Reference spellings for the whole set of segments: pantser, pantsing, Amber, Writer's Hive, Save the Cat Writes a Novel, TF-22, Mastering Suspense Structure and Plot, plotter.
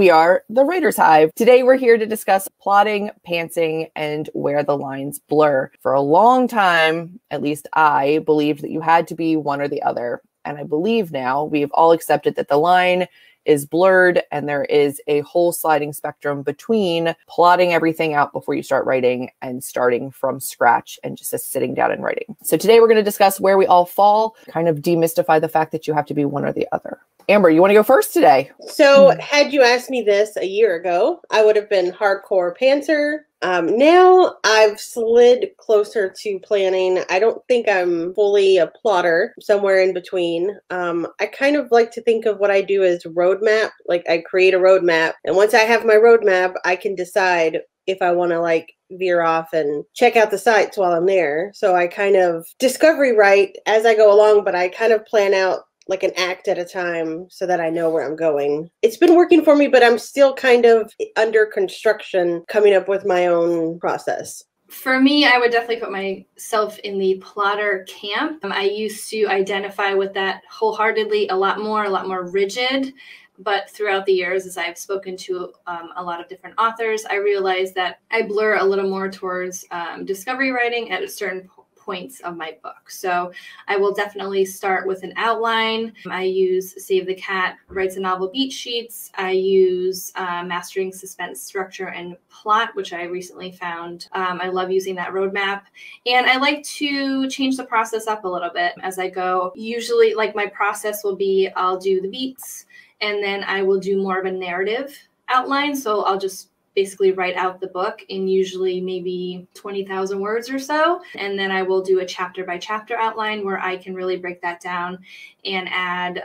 We are the Writer's Hive. Today we're here to discuss plotting, pantsing, and where the lines blur. For a long time, at least I believed that you had to be one or the other. And I believe now we've all accepted that the line is blurred and there is a whole sliding spectrum between plotting everything out before you start writing and starting from scratch and just sitting down and writing. So today we're going to discuss where we all fall, kind of demystify the fact that you have to be one or the other. Amber, you want to go first today? So had you asked me this a year ago, I would have been hardcore pantser. Now I've slid closer to planning. I don't think I'm fully a plotter, somewhere in between. I kind of like to think of what I do as roadmap. Like I create a roadmap, and once I have my roadmap, I can decide if I want to like veer off and check out the sites while I'm there. So I kind of discovery write as I go along, but I kind of plan out like an act at a time so that I know where I'm going. It's been working for me, but I'm still kind of under construction coming up with my own process. For me, I would definitely put myself in the plotter camp. I used to identify with that wholeheartedly a lot more rigid. But throughout the years, as I've spoken to a lot of different authors, I realized that I blur a little more towards discovery writing at a certain points of my book. So I will definitely start with an outline. I use Save the Cat Writes a Novel beat sheets. I use Mastering Suspense Structure and Plot, which I recently found. I love using that roadmap. And I like to change the process up a little bit as I go. Usually, like my process will be I'll do the beats, and then I will do more of a narrative outline. So I'll just basically write out the book in usually maybe 20,000 words or so. And then I will do a chapter by chapter outline where I can really break that down and add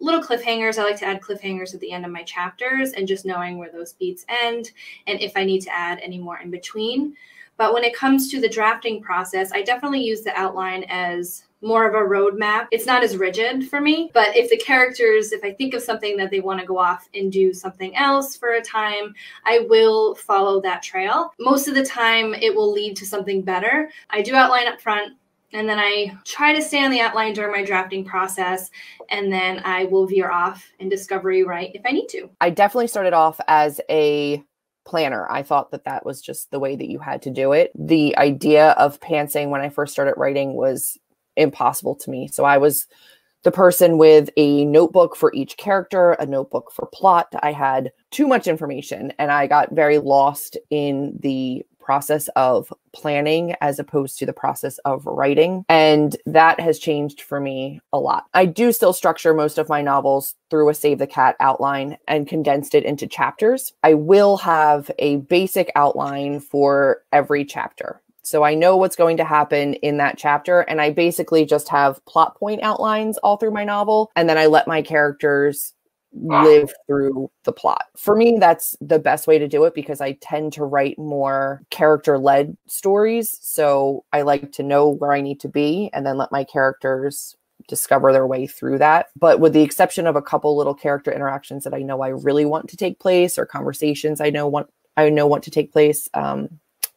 little cliffhangers. I like to add cliffhangers at the end of my chapters and just knowing where those beats end and if I need to add any more in between. But when it comes to the drafting process, I definitely use the outline as more of a roadmap. It's not as rigid for me, but if the characters, if I think of something that they want to go off and do something else for a time, I will follow that trail. Most of the time it will lead to something better. I do outline up front, and then I try to stay on the outline during my drafting process, and then I will veer off and discovery write if I need to. I definitely started off as a planner. I thought that that was just the way that you had to do it. The idea of pantsing when I first started writing was impossible to me. So I was the person with a notebook for each character, a notebook for plot. I had too much information and I got very lost in the process of planning as opposed to the process of writing. And that has changed for me a lot. I do still structure most of my novels through a Save the Cat outline and condensed it into chapters. I will have a basic outline for every chapter. So I know what's going to happen in that chapter, and I basically just have plot point outlines all through my novel, and then I let my characters live through the plot. For me, that's the best way to do it because I tend to write more character-led stories, so I like to know where I need to be and then let my characters discover their way through that. But with the exception of a couple little character interactions that I know I really want to take place, or conversations I know want to take place, I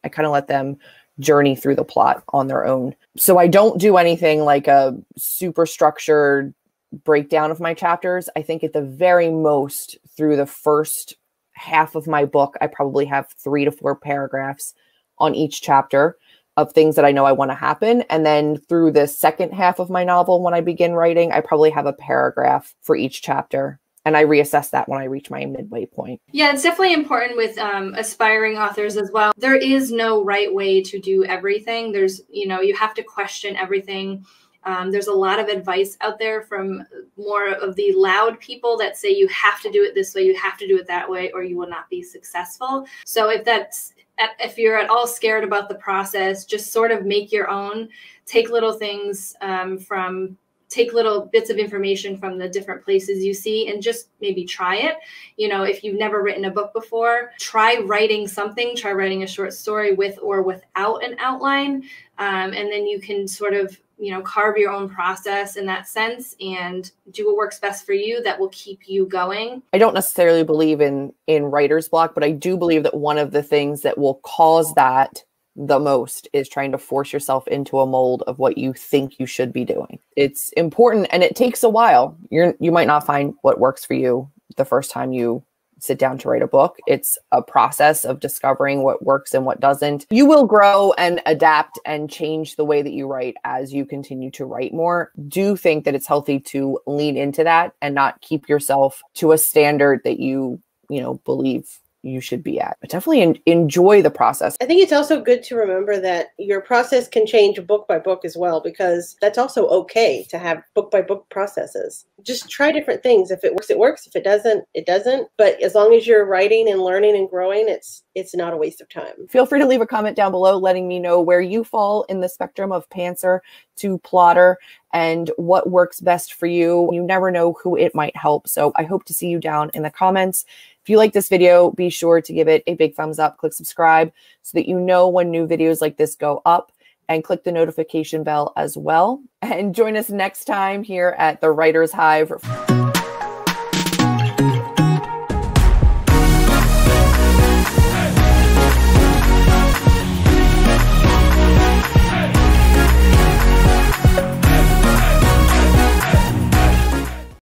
kind of let them journey through the plot on their own. So I don't do anything like a super structured breakdown of my chapters. I think at the very most through the first half of my book, I probably have 3 to 4 paragraphs on each chapter of things that I know I want to happen. And then through the second half of my novel, when I begin writing, I probably have a paragraph for each chapter. And I reassess that when I reach my midway point. Yeah, it's definitely important with aspiring authors as well. There is no right way to do everything. There's, you know, you have to question everything. There's a lot of advice out there from more of the loud people that say you have to do it this way, you have to do it that way, or you will not be successful. So if you're at all scared about the process, just sort of make your own, take little things take little bits of information from the different places you see and just maybe try it. You know, if you've never written a book before, try writing something, try writing a short story with or without an outline. And then you can sort of, you know, carve your own process in that sense and do what works best for you that will keep you going. I don't necessarily believe in writer's block, but I do believe that one of the things that will cause that the most is trying to force yourself into a mold of what you think you should be doing. It's important and it takes a while. You might not find what works for you the first time you sit down to write a book. It's a process of discovering what works and what doesn't. You will grow and adapt and change the way that you write as you continue to write more. Do think that it's healthy to lean into that and not keep yourself to a standard that you know, believe you should be at, but definitely enjoy the process. I think it's also good to remember that your process can change book by book as well, because that's also okay to have book by book processes. Just try different things. If it works, it works. If it doesn't, it doesn't. But as long as you're writing and learning and growing, it's not a waste of time. Feel free to leave a comment down below letting me know where you fall in the spectrum of pantser to plotter and what works best for you. You never know who it might help. So I hope to see you down in the comments. If you like this video, be sure to give it a big thumbs up, click subscribe so that you know when new videos like this go up, and click the notification bell as well. And join us next time here at the Writer's Hive.